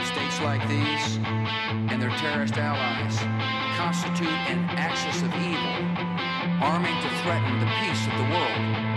States like these and their terrorist allies constitute an axis of evil, arming to threaten the peace of the world.